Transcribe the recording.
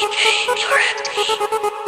You're acting.